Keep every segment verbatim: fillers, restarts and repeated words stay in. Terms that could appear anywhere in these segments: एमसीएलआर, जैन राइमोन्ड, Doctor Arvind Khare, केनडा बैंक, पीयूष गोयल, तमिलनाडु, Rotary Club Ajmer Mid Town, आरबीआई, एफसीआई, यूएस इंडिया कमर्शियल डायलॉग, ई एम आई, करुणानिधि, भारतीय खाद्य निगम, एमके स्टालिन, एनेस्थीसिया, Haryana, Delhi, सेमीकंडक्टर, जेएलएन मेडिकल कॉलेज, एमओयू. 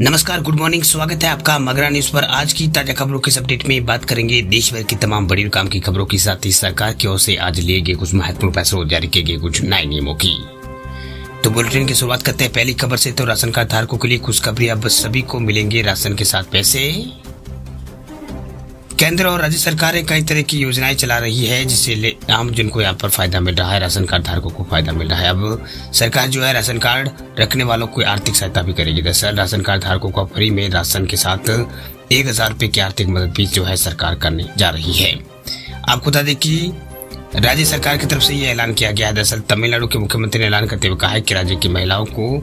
नमस्कार, good morning, स्वागत है आपका मगरा न्यूज पर। आज की ताजा खबरों के अपडेट में बात करेंगे देश भर की तमाम बड़ी काम की खबरों के साथ ही सरकार की ओर से आज लिए गए कुछ महत्वपूर्ण फैसलों, जारी किए गए कुछ नए नियमों की। तो बुलेटिन की शुरुआत करते हैं पहली खबर से। तो राशन कार्ड धारकों के लिए खुशखबरी, अब सभी को मिलेंगे राशन के साथ पैसे। केंद्र और राज्य सरकारें कई तरह की योजनाएं चला रही है जिससे आम जन को यहाँ पर फायदा मिल रहा है, राशन कार्ड धारकों को फायदा मिल रहा है। अब सरकार जो है राशन कार्ड रखने वालों को आर्थिक सहायता भी करेगी। दरअसल राशन कार्ड धारकों को फ्री में राशन के साथ एक हजार रूपए की आर्थिक मदद भी जो है सरकार करने जा रही है। आपको बता दें कि राज्य सरकार की तरफ से ये ऐलान किया गया है। दरअसल तमिलनाडु के मुख्यमंत्री ने ऐलान करते हुए कहा है कि राज्य की महिलाओं को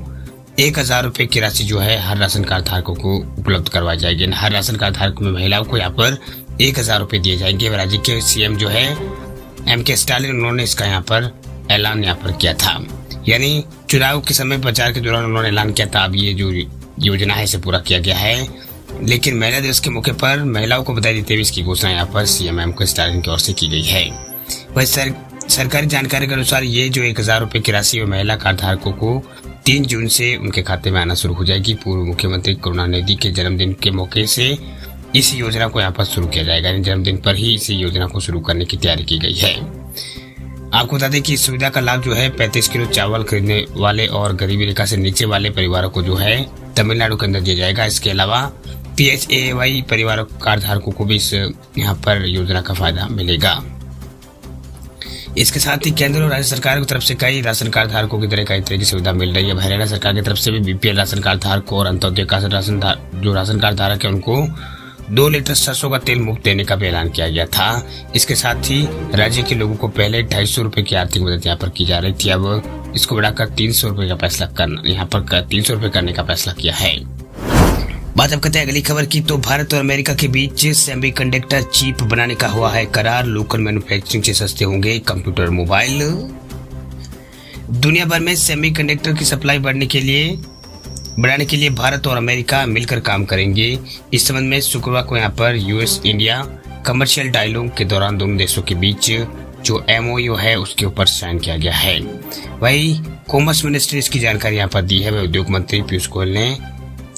एक हजार रूपए की राशि जो है हर राशन कार्ड धारकों को उपलब्ध करवाई जाएगी। हर राशन कार्ड धारक में महिलाओं को यहाँ पर एक हजार रूपए दिए जाएंगे। राज्य के सीएम जो है एमके स्टालिन, उन्होंने इसका यहाँ पर ऐलान यहाँ पर किया था, यानी चुनाव के समय प्रचार के दौरान उन्होंने ऐलान किया था। अब ये जो योजना है इसे पूरा किया गया है, लेकिन महिला दिवस के मौके पर महिलाओं को बधाई देते हुए इसकी घोषणा यहाँ पर सीएम एमके स्टालिन की ओर से की गई है। वही सर, सरकारी जानकारी के अनुसार ये जो एक हजार रूपए की राशि महिला कार्ड धारकों को तीन जून से उनके खाते में आना शुरू हो जाएगी। पूर्व मुख्यमंत्री करुणानिधि के जन्मदिन के मौके से इस योजना को यहाँ पर शुरू किया जाएगा, यानी जन्मदिन पर ही इसी योजना को शुरू करने की तैयारी की गई है। आपको बता दें कि इस सुविधा का लाभ जो है पैंतीस किलो चावल खरीदने वाले और गरीबी रेखा से नीचे वाले परिवारों को जो है तमिलनाडु के अंदर दिया जाएगा। इसके अलावा पी एच ए वाई परिवारों कार्ड धारकों को भी इस यहाँ पर योजना का फायदा मिलेगा। इसके साथ ही केंद्र और राज्य सरकार की तरफ से कई राशन कार्ड धारकों की तरह कई तरह की सुविधा मिल रही है। हरियाणा सरकार की तरफ से भी बीपीएल राशन कार्ड धारकों और अंत्योदय का राशन जो राशन कार्ड धारक है उनको दो लीटर सरसों का तेल मुफ्त देने का भी ऐलान किया गया था। इसके साथ ही राज्य के लोगों को पहले ढाई सौ रूपये की आर्थिक मदद यहाँ पर की जा रही थी, अब इसको बढ़ाकर तीन सौ रूपये का फैसला करना यहाँ पर तीन सौ रूपये करने का फैसला किया है। बात अब करते हैं अगली खबर की। तो भारत और अमेरिका के बीच सेमीकंडक्टर चिप बनाने का हुआ है करार, लोकल मैन्युफैक्चरिंग से सस्ते होंगे कंप्यूटर, मोबाइल। दुनिया भर में सेमीकंडक्टर की सप्लाई बढ़ने के लिए बढ़ाने के लिए भारत और अमेरिका मिलकर काम करेंगे। इस संबंध में शुक्रवार को यहाँ पर यूएस इंडिया कमर्शियल डायलॉग के दौरान दोनों देशों के बीच जो एमओयू है उसके ऊपर साइन किया गया है। वही कॉमर्स मिनिस्ट्री इसकी जानकारी यहाँ पर दी है। वह उद्योग मंत्री पीयूष गोयल ने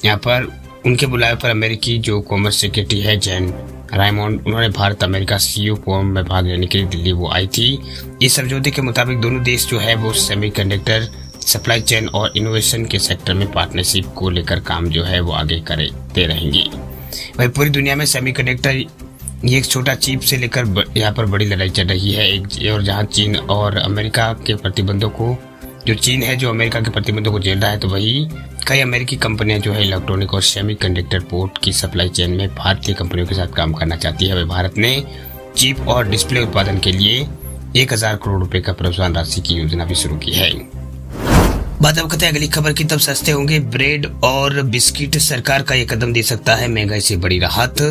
यहाँ पर उनके बुलाए पर अमेरिकी जो कॉमर्स सेक्रेटरी है जैन राइमोन्ड, उन्होंने भारत अमेरिका सीईओ फोरम में भाग लेने के लिए दिल्ली वो आई थी। इस समझौते के मुताबिक दोनों देश जो है वो सेमीकंडक्टर सप्लाई चेन और इनोवेशन के सेक्टर में पार्टनरशिप को लेकर काम जो है वो आगे करते रहेंगे। वही पूरी दुनिया में सेमीकंडक्टर ये एक छोटा चिप से लेकर यहाँ पर बड़ी लड़ाई चल रही है। एक और जहाँ चीन और अमेरिका के प्रतिबंधों को जो चीन है जो अमेरिका के प्रतिबंधों को झेल रहा है, तो वही कई अमेरिकी कंपनियां जो है इलेक्ट्रॉनिक और सेमीकंडक्टर पोर्ट की सप्लाई चेन में भारतीय कंपनियों के साथ काम करना चाहती है। वे भारत ने चिप और डिस्प्ले उत्पादन के लिए एक हजार करोड़ रुपए का प्रोत्साहन राशि की योजना भी शुरू की है। बात अब करते हैं अगली खबर की। तब सस्ते होंगे ब्रेड और बिस्किट, सरकार का यह कदम दे सकता है महंगाई से बड़ी राहत।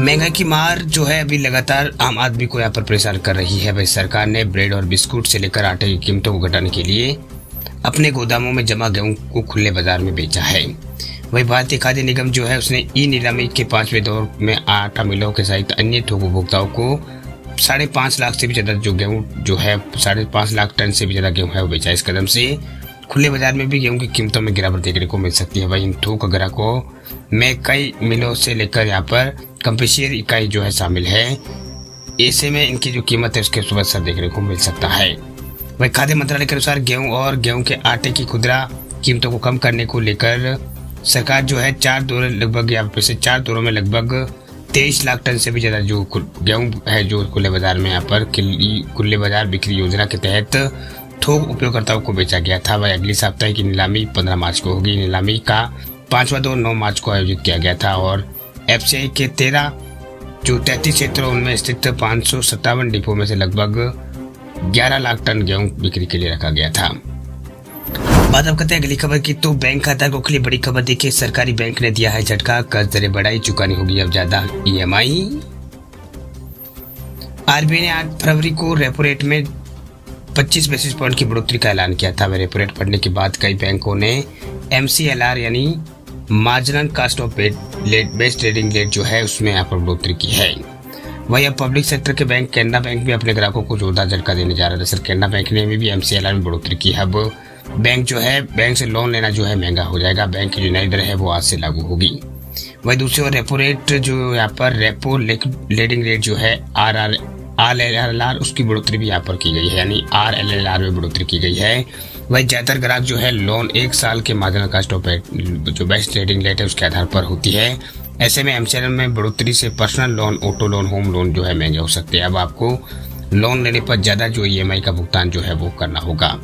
महंगाई की मार जो है अभी लगातार आम आदमी को यहाँ पर परेशान कर रही है। भाई सरकार ने ब्रेड और बिस्कुट से लेकर आटे की कीमतों को घटाने के लिए अपने गोदामों में जमा गेहूं को खुले बाजार में बेचा है। वही भारतीय खाद्य निगम जो है उसने ई नीलामी के पांचवें दौर में आटा मिलों के सहित अन्य थोक उपभोक्ताओं को साढ़े पाँच लाख से भी ज्यादा जो गेहूँ जो है साढ़े पाँच लाख टन से भी ज्यादा गेहूँ है वो बेचा। इस कदम से खुले बाजार में भी गेहूं की कीमतों में गिरावट देखने को मिल सकती है। वहीं इन थोक ग्राहकों में कई मिलों से लेकर यहाँ पर कम्पेशियर इकाई जो है शामिल है, ऐसे में इनकी जो कीमत है उसके ऊपर असर देखने को मिल सकता है। वहीं खाद्य मंत्रालय के अनुसार गेहूं और गेहूं के आटे की खुदरा कीमतों को कम करने को लेकर सरकार जो है चार दौरे लगभग यहाँ पर चार दौरों में लगभग तेईस लाख टन से भी ज्यादा जो गेहूँ है जो खुले बाजार में यहाँ पर खुले बाजार बिक्री योजना के तहत थोक उपयोगकर्ताओं को बेचा गया था। वह अगले सप्ताह की नीलामी पंद्रह मार्च को होगी। नीलामी का पांचवा दौर नौ मार्च को आयोजित किया गया था और एफसीआई के तेरह जो तैंतीस क्षेत्रों उनमें स्थित पाँच सौ सत्तावन डिपो में से लगभग ग्यारह लाख टन गेहूं बिक्री के लिए रखा गया था। बात अब करते हैं अगली खबर की। तो बैंक खाताधारकों के लिए बड़ी खबर देखिए। सरकारी बैंक ने दिया है झटका, कर्ज दरें बढ़ाई, चुकानी होगी अब ज्यादा ई एम आई। आरबीआई ने आठ फरवरी को रेपो रेट में पच्चीस बेसिस पॉइंट की बढ़ोतरी का ऐलान किया था। रेपो रेट बढ़ने के बाद कई बैंकों ने एमसीएलआर यानी marginal cost of based trading rate जो है उसमें यहाँ पर बढ़ोतरी की है। वहीं अब पब्लिक सेक्टर के बैंक केनडा बैंक भी अपने ग्राहकों को जोरदार झटका देने जा रहा है। दरअसल केनडा बैंक ने भी एमसीएलआर में बढ़ोतरी की है। अब बैंक जो है बैंक से लोन लेना जो है महंगा हो जाएगा। बैंक की जो नई दर है वो आज से लागू होगी। वही दूसरी ओर रेपो रेट जो यहाँ पर रेपो लीडिंग रेट जो है R R R L L R उसकी बढ़ोतरी भी यहाँ पर की गई है, यानी आर एल एल आर में बढ़ोतरी की गई है। वही ज्यादातर ग्राहक जो है लोन एक साल के मार्जिनल कास्ट ऑफ जो बेस्ट रेटिंग रेट है उसके आधार पर होती है। ऐसे में एमसीएलआर में बढ़ोतरी से personal loan, auto loan, home loan जो है महंगे हो सकते हैं। अब आपको लोन लेने पर ज़्यादा जो ई एम आई का भुगतान जो है वो करना होगा।